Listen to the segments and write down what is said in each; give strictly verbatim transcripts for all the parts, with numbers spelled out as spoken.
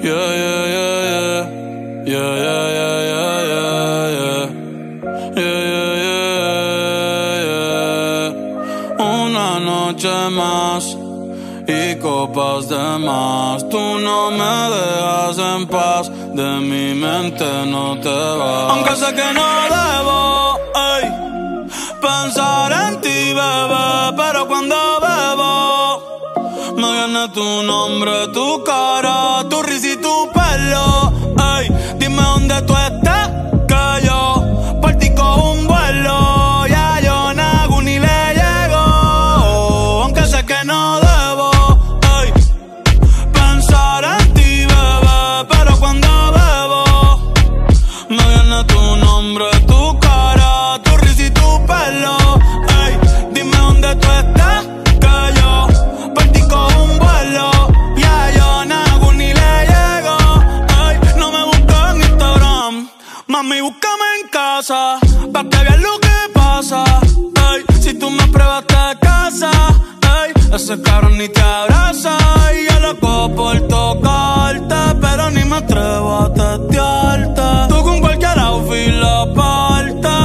Yeah, yeah, yeah, yeah. Yeah, yeah, yeah, yeah, yeah. Yeah, yeah, yeah, yeah. Una noche más y copas de más. Tú no me dejas en paz, de mi mente no te vas. Aunque sé que no debo, ey, pensar en ti, bebé, pero cuando bebo me viene tu nombre, tu cara, tu risa y tu pelo. Ey, dime dónde tú estás, que yo partí con un vuelo. Y a Yonaguni le llegó, aunque sé que no debo, ey, pensar en ti, bebé, pero cuando bebo me viene tu nombre, tu cara, tu risa y tu pelo. Ey, dime dónde tú estás, que yo partí con un vuelo. Y a Yonaguni le llegó, ey, no me busques en Instagram, mami, búscame en casa, pa' que veas lo que pasa. Ey, si tú me pruebas te casas, ey, ese cabrón ni te abraza. Y yo loco por tocarte, pero ni me atrevo a testearte. Tú con cualquier outfit la parte,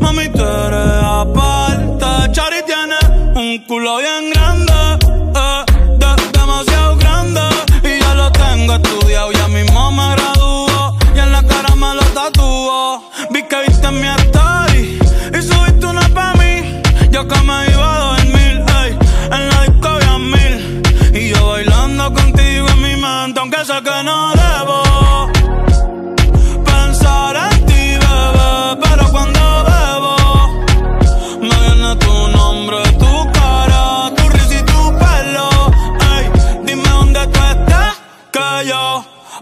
mami, tú eres aparte. Chari tiene un culo bien grande, eh, de- demasiado grande. Y ya lo tengo estudiado, ya mismo me graduó. Y en la cara me lo tatuó. Vi que viste en mi story y subiste una pa' mí. Yo que me iba a dormir, ey, en la disco había mil. Y yo bailando contigo en mi mente, aunque sé que no debo.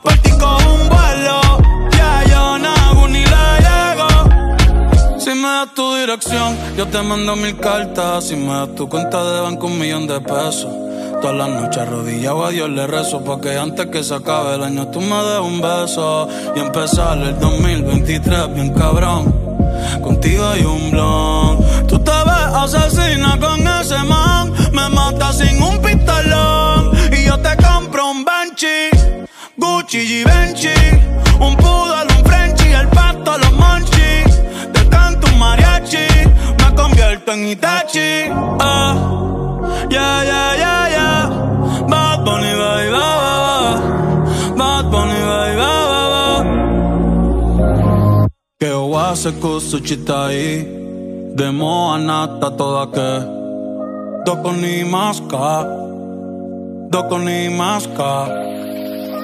Partí con un vuelo, ya Yonaguni le llegó. Si me das tu dirección, yo te mando mil cartas. Si me das tu cuenta de banco, un millón de pesos. Todas las noches arrodillado a Dios le rezo, porque antes que se acabe el año tú me des un beso. Y empezar el dos mil veintitrés bien cabrón, contigo hay un blon. Tú te ves asesina con ese man, me matas sin un pistolón. Y yo te compro un Benji, Gucci y Benji, un poodle, un Frenchie, el pasto, los monchis. Te canto un mariachi, me convierto en Itachi. Oh, yeah, yeah, yeah, yeah. Bad Bunny, baby, baby, Bad Bunny, baby, baby. Que o hace cosa chita ahí, de moa nata toda que doko ni maska, doko ni maska.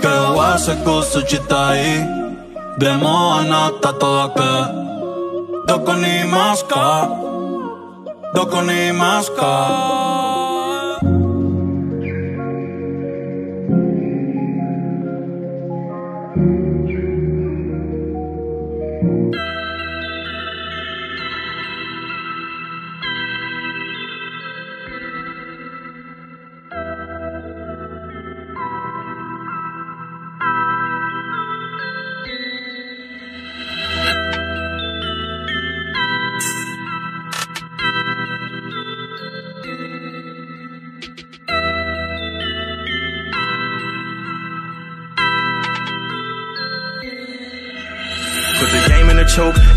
Que hace cosa chita ahí, de moa nata toda que doko ni maska, doko ni maska. Choke.